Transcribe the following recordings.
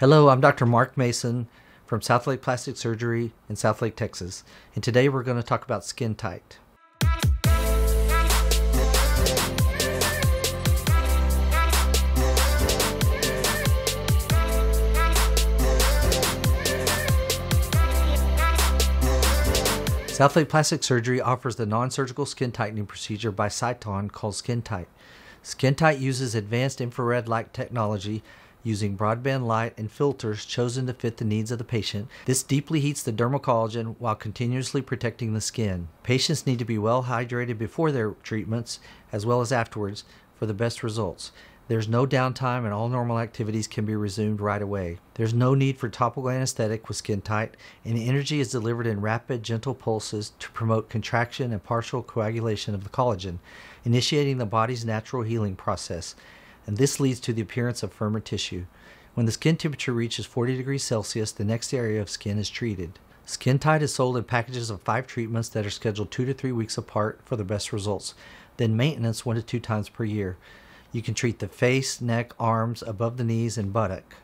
Hello, I'm Dr. Mark Mason from Southlake Plastic Surgery in Southlake, Texas, and today we're going to talk about SkinTyte. Southlake Plastic Surgery offers the non-surgical skin tightening procedure by Sciton called SkinTyte. SkinTyte uses advanced infrared light technology using broadband light and filters chosen to fit the needs of the patient. This deeply heats the dermal collagen while continuously protecting the skin. Patients need to be well hydrated before their treatments as well as afterwards for the best results. There's no downtime and all normal activities can be resumed right away. There's no need for topical anesthetic with SkinTyte, and energy is delivered in rapid, gentle pulses to promote contraction and partial coagulation of the collagen, initiating the body's natural healing process. And this leads to the appearance of firmer tissue. When the skin temperature reaches 40 degrees Celsius, the next area of skin is treated. SkinTyte is sold in packages of 5 treatments that are scheduled 2 to 3 weeks apart for the best results, then maintenance 1 to 2 times per year. You can treat the face, neck, arms, above the knees, and buttock.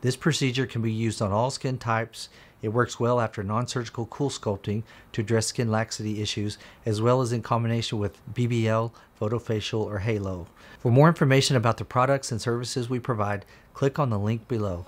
This procedure can be used on all skin types. It works well after non-surgical Cool Sculpting to address skin laxity issues, as well as in combination with BBL, photofacial, or halo. For more information about the products and services we provide, click on the link below.